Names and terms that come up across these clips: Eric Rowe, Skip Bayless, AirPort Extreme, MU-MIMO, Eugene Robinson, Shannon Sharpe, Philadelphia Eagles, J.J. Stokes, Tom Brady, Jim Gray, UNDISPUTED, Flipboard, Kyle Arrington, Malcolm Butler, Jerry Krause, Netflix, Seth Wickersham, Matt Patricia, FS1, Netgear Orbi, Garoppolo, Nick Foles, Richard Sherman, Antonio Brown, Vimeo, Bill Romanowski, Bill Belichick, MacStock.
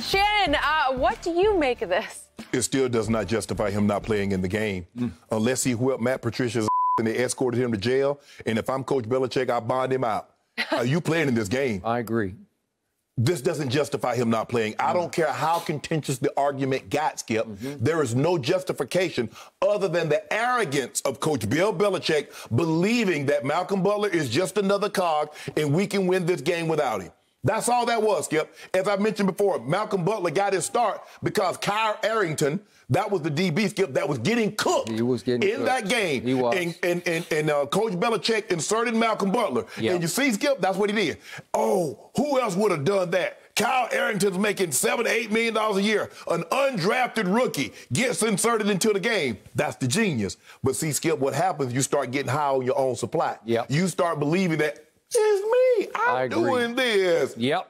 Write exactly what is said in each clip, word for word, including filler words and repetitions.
Shannon, uh, what do you make of this? It still does not justify him not playing in the game mm. unless he whipped Matt Patricia's and they escorted him to jail. And if I'm Coach Belichick, I bond him out. Are you playing in this game? I agree. This doesn't justify him not playing. I don't care how contentious the argument got, Skip. Mm-hmm. There is no justification other than the arrogance of Coach Bill Belichick believing that Malcolm Butler is just another cog and we can win this game without him. That's all that was, Skip. As I mentioned before, Malcolm Butler got his start because Kyle Arrington, that was the D B, Skip, that was getting cooked he was getting in cooked. that game. He was. And, and, and, and uh, Coach Belichick inserted Malcolm Butler. Yep. And you see, Skip, that's what he did. Oh, who else would have done that? Kyle Arrington's making seven to eight million dollars a year. An undrafted rookie gets inserted into the game. That's the genius. But see, Skip, what happens, you start getting high on your own supply. Yep. You start believing that it's me. I'm doing this. Yep.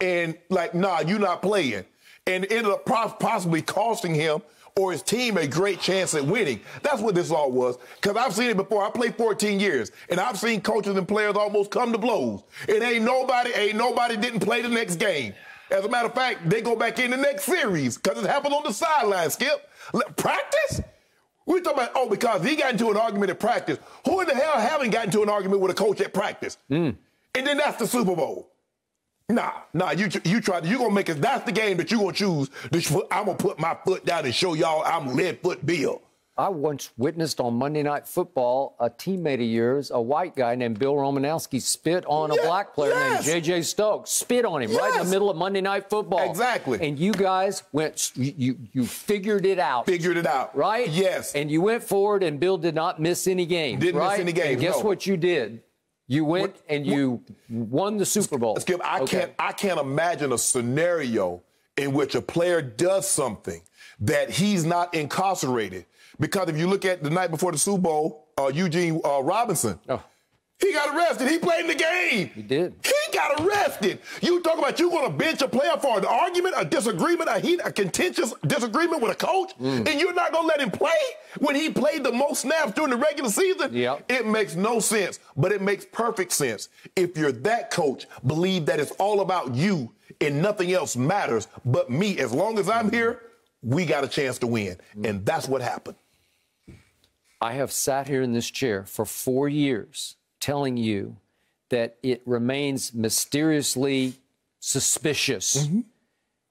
And like, nah, you're not playing. And it ended up possibly costing him or his team a great chance at winning. That's what this all was. Because I've seen it before. I played fourteen years, and I've seen coaches and players almost come to blows. It ain't nobody, ain't nobody didn't play the next game. As a matter of fact, they go back in the next series because it happened on the sideline, Skip. Practice? We're talking about, oh, because he got into an argument at practice. Who in the hell haven't gotten into an argument with a coach at practice? Mm. And then that's the Super Bowl. Nah, nah, you you try to, you're going to make it, that's the game that you're going to choose. That I'm going to put my foot down and show y'all I'm Lead Foot Bill. I once witnessed on Monday Night Football a teammate of yours, a white guy named Bill Romanowski, spit on yeah, a black player yes. named J J. Stokes. Spit on him yes. right in the middle of Monday Night Football. Exactly. And you guys went, you, you, you figured it out. Figured it out. Right? Yes. And you went forward, and Bill did not miss any games. Didn't right? miss any games, and guess no. what you did? You went what, and you what, won the Super Bowl. Skip, I, okay. can't, I can't imagine a scenario in which a player does something that he's not incarcerated. Because if you look at the night before the Super Bowl, uh, Eugene uh, Robinson, oh. he got arrested. He played in the game. He did. He got arrested. You talking about you going to bench a player for an argument, a disagreement, a heat, a contentious disagreement with a coach, mm. and you're not going to let him play when he played the most snaps during the regular season? Yep. It makes no sense, but it makes perfect sense. If you're that coach, believe that it's all about you and nothing else matters but me. As long as I'm here, we got a chance to win, and that's what happened. I have sat here in this chair for four years telling you that it remains mysteriously suspicious. Mm-hmm.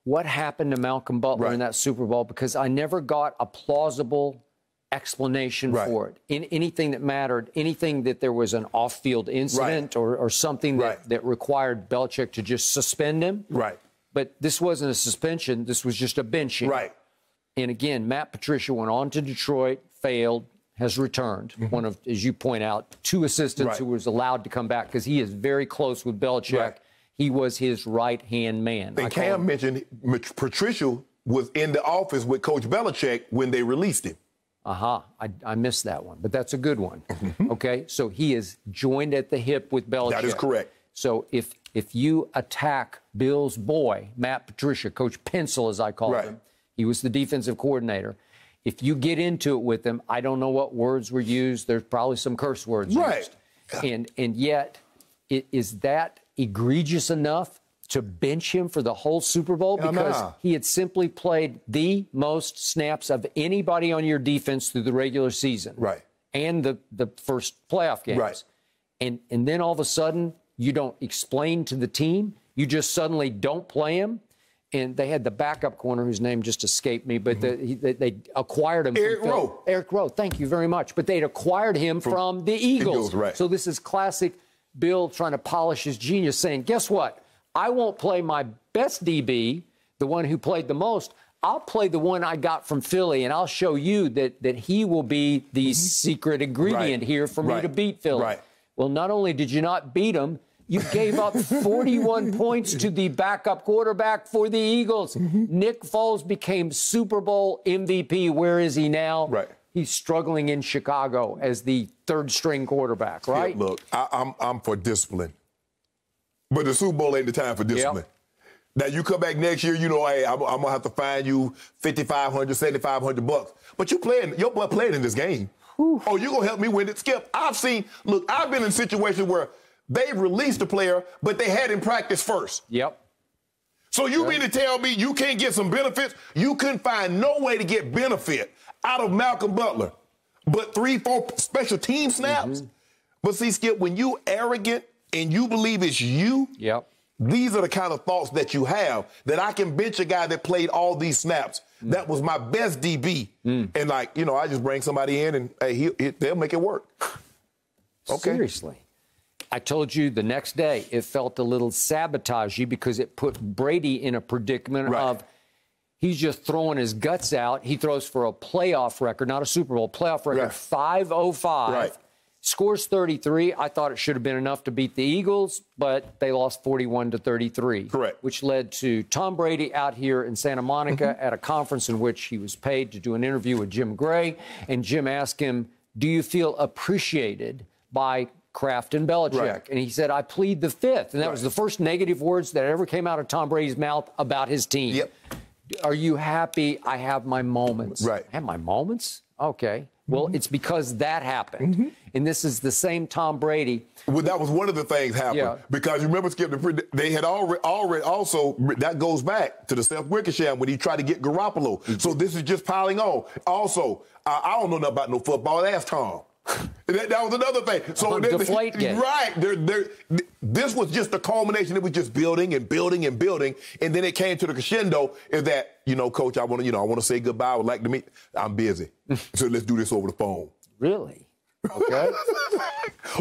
What happened to Malcolm Butler right. in that Super Bowl? Because I never got a plausible explanation right. for it. In anything that mattered, anything that there was an off-field incident right. or, or something that, right. that required Belichick to just suspend him. Right. But this wasn't a suspension. This was just a benching. Right. And again, Matt Patricia went on to Detroit, failed, has returned. Mm-hmm. One of, as you point out, two assistants right. who was allowed to come back because he is very close with Belichick. Right. He was his right-hand man. And Cam mentioned Patricia was in the office with Coach Belichick when they released him. Aha, uh-huh. I, I missed that one, but that's a good one. Mm-hmm. Okay, so he is joined at the hip with Belichick. That is correct. So if if you attack Bill's boy, Matt Patricia, Coach Pencil, as I call right. him, he was the defensive coordinator. If you get into it with him, I don't know what words were used. There's probably some curse words right. used. And, and yet, it, is that egregious enough to bench him for the whole Super Bowl? Because no, no. he had simply played the most snaps of anybody on your defense through the regular season. Right. And the, the first playoff games. Right. And, and then all of a sudden, you don't explain to the team. You just suddenly don't play him. And they had the backup corner whose name just escaped me, but the, he, they, they acquired him. Eric Rowe. Eric Rowe, thank you very much. But they'd acquired him from, from the Eagles. Eagles right. So this is classic Bill trying to polish his genius, saying, guess what? I won't play my best D B, the one who played the most. I'll play the one I got from Philly, and I'll show you that, that he will be the mm-hmm. secret ingredient right. here for right. me to beat Philly. Right. Well, not only did you not beat him, you gave up forty-one points to the backup quarterback for the Eagles. Mm-hmm. Nick Foles became Super Bowl M V P. Where is he now? Right. He's struggling in Chicago as the third-string quarterback, right? Yeah, look, I, I'm, I'm for discipline. But the Super Bowl ain't the time for discipline. Yep. Now, you come back next year, you know, hey, I'm, I'm going to have to fine you fifty-five hundred, seventy-five hundred bucks. But you playing, your butt playing in this game. Ooh. Oh, you're going to help me win it, Skip. I've seen, look, I've been in situations where they released the player, but they had him practice first. Yep. So you mean to tell me you can't get some benefits? You couldn't find no way to get benefit out of Malcolm Butler, but three, four special team snaps? Mm-hmm. But see, Skip, when you arrogant and you believe it's you, yep. these are the kind of thoughts that you have, that I can bench a guy that played all these snaps. Mm. That was my best D B. Mm. And, like, you know, I just bring somebody in and hey, he, he, they'll make it work. Okay. Seriously. I told you the next day it felt a little sabotagey because it put Brady in a predicament right. of he's just throwing his guts out. He throws for a playoff record, not a Super Bowl, playoff record, right. five oh five. Right. Scores thirty-three. I thought it should have been enough to beat the Eagles, but they lost forty-one to thirty-three. Correct. Which led to Tom Brady out here in Santa Monica mm-hmm. at a conference in which he was paid to do an interview with Jim Gray. And Jim asked him, do you feel appreciated by Kraft and Belichick? Right. And he said, I plead the fifth. And that right. was the first negative words that ever came out of Tom Brady's mouth about his team. Yep. Are you happy? I have my moments. Right. I have my moments? Okay. Well, it's because that happened. Mm-hmm. And this is the same Tom Brady. Well, that was one of the things happened. Yeah. Because you remember, Skip, they had already, already also, that goes back to the Seth Wickersham when he tried to get Garoppolo. Mm-hmm. So this is just piling on. Also, I, I don't know nothing about no football. Ask Tom. that, that was another thing. So um, they, deflate they, right. They're, they're, this was just the culmination. It was just building and building and building. And then it came to the crescendo is that, you know, Coach, I want to, you know, I want to say goodbye. I would like to meet. I'm busy. So let's do this over the phone. Really? Okay.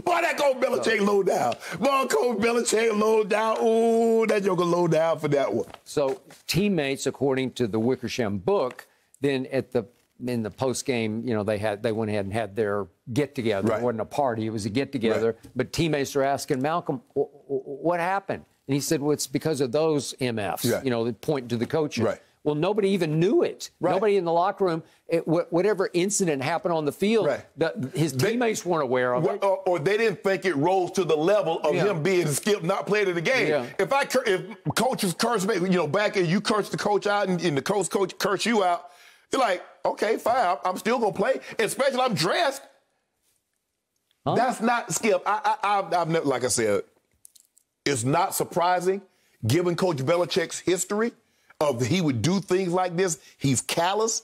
Boy, that Coach Belichick low down. Boy, Coach Belichick low down. Ooh, that joker low down for that one. So teammates, according to the Wickersham book, then at the in the post game, you know, they had they went ahead and had their get together. Right. It wasn't a party; it was a get together. Right. But teammates are asking Malcolm, "What happened?" And he said, "Well, it's because of those M Fs." Right. You know, that point to the coaches. Right. Well, nobody even knew it. Right. Nobody in the locker room. It, whatever incident happened on the field, right. the, his teammates they, weren't aware of it, or, or they didn't think it rose to the level of yeah. him being skipped, not playing in the game. Yeah. If I if coaches curse me, you know, back and you curse the coach out, and, and the coach coach curse you out, you're like, okay, fine, I'm still gonna play. Especially I'm dressed. Huh? That's not Skip. I, I, I, I've never, like I said, it's not surprising given Coach Belichick's history. Of he would do things like this. He's callous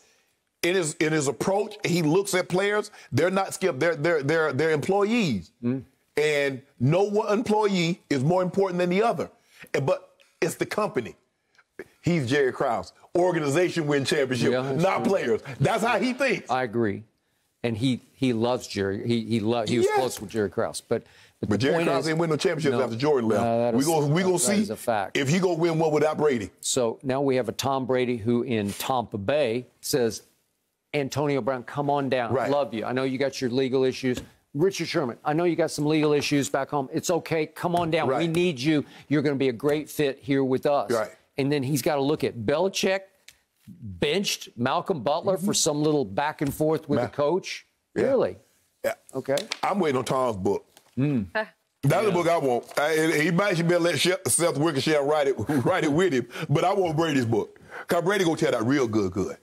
in his in his approach. He looks at players. They're not Skip. They're they're they're they're employees, mm. and no one employee is more important than the other. But it's the company. He's Jerry Krause. Organization win championship, yeah, not true. Players. That's how he thinks. I agree, and he he loves Jerry. He he loved, He was yes. close with Jerry Krause, but. But, but Jerry Krause didn't win no championships no, after Jordan left. No, we gonna we gonna see if he gonna win one without Brady. So now we have a Tom Brady who in Tampa Bay says, Antonio Brown, come on down. Right. Love you. I know you got your legal issues. Richard Sherman, I know you got some legal issues back home. It's okay. Come on down. Right. We need you. You're going to be a great fit here with us. Right. And then he's got to look at Belichick benched Malcolm Butler mm-hmm. for some little back and forth with Ma the coach. Yeah. Really? Yeah. Okay. I'm waiting on Tom's book. Mm. That's yeah. the book I want. I, he might should be able to let Seth Wickersham write it, write it with him, but I want Brady's book. Because Brady going to tell that real good, good.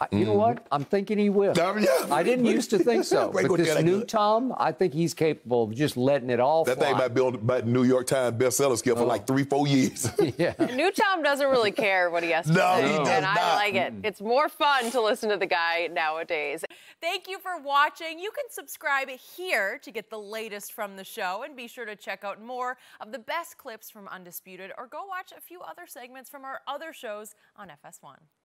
I, you mm. know what? I'm thinking he will. I, mean, yeah. I didn't used to think so, but this new good. Tom, I think he's capable of just letting it all that fly. That thing might be on the New York Times bestseller scale oh. for like three, four years. yeah. New Tom doesn't really care what he has to no, say, he does and not. I like it. Mm. It's more fun to listen to the guy nowadays. Thank you for watching. You can subscribe here to get the latest from the show, and be sure to check out more of the best clips from Undisputed, or go watch a few other segments from our other shows on F S one.